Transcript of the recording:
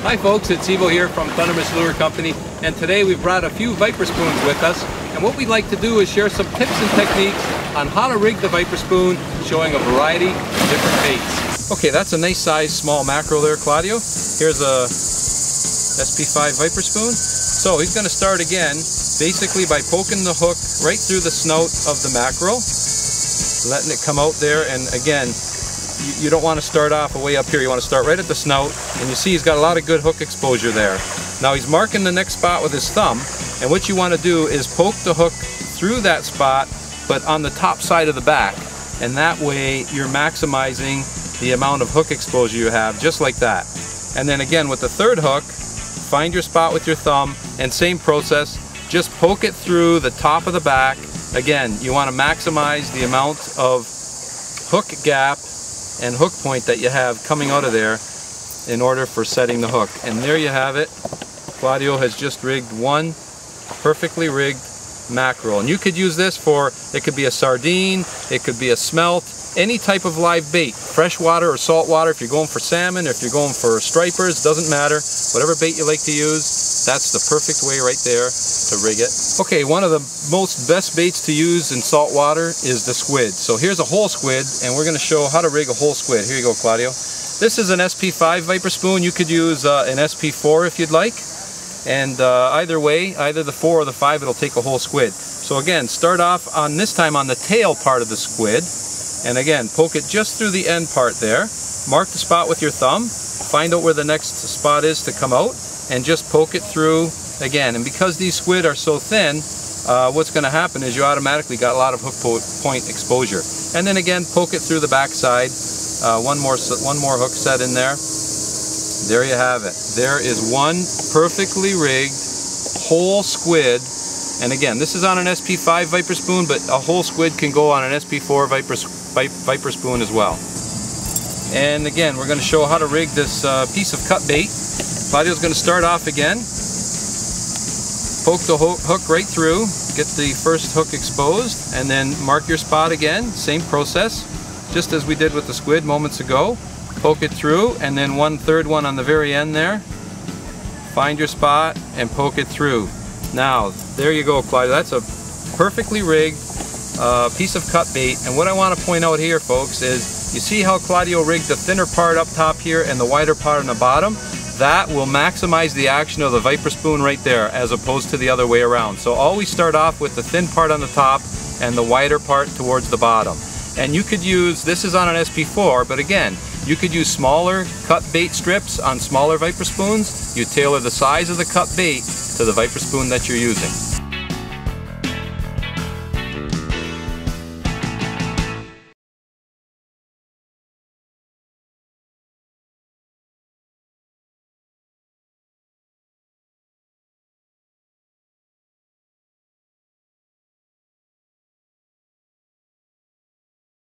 Hi folks, it's Evo here from Thundermist Lure Company, and today we've brought a few Viper Spoons with us, and what we'd like to do is share some tips and techniques on how to rig the Viper Spoon, showing a variety of different baits. Okay, that's a nice size small mackerel there, Claudio. Here's a SP5 Viper Spoon. So he's going to start again, basically by poking the hook right through the snout of the mackerel, letting it come out there, and again, you don't want to start off way up here. You want to start right at the snout, and you see he's got a lot of good hook exposure there. Now he's marking the next spot with his thumb, and what you want to do is poke the hook through that spot, but on the top side of the back, and that way you're maximizing the amount of hook exposure you have, just like that. And then again with the third hook, find your spot with your thumb, and same process, just poke it through the top of the back. Again, you want to maximize the amount of hook gap and hook point that you have coming out of there in order for setting the hook. And there you have it. Claudio has just rigged one perfectly rigged mackerel. And you could use this for, it could be a sardine, it could be a smelt, any type of live bait, freshwater or saltwater. If you're going for salmon, if you're going for stripers, doesn't matter. Whatever bait you like to use, that's the perfect way right there to rig it. Okay, one of the best baits to use in salt water is the squid. So here's a whole squid, and we're going to show how to rig a whole squid. Here you go, Claudio. This is an SP5 Viper Spoon. You could use an SP4 if you'd like. And either way, either the 4 or the 5, it'll take a whole squid. So again, start off on this time on the tail part of the squid. And again, poke it just through the end part there. Mark the spot with your thumb. Find out where the next spot is to come out, and just poke it through again. And because these squid are so thin, what's going to happen is you automatically got a lot of hook point exposure. And then again, poke it through the backside. One more hook set in there. There you have it. There is one perfectly rigged whole squid. And again, this is on an SP5 Viper Spoon, but a whole squid can go on an SP4 Viper Spoon as well. And again, we're going to show how to rig this piece of cut bait. Claudio's going to start off again. Poke the hook right through, get the first hook exposed, and then mark your spot again. Same process, just as we did with the squid moments ago. Poke it through, and then one on the very end there. Find your spot and poke it through. Now, there you go, Claudio. That's a perfectly rigged piece of cut bait. And what I want to point out here, folks, is you see how Claudio rigged the thinner part up top here and the wider part on the bottom? That will maximize the action of the Viper Spoon right there, as opposed to the other way around. So always start off with the thin part on the top and the wider part towards the bottom. And you could use, this is on an SP4, but again, you could use smaller cut bait strips on smaller Viper Spoons. You tailor the size of the cut bait to the Viper Spoon that you're using.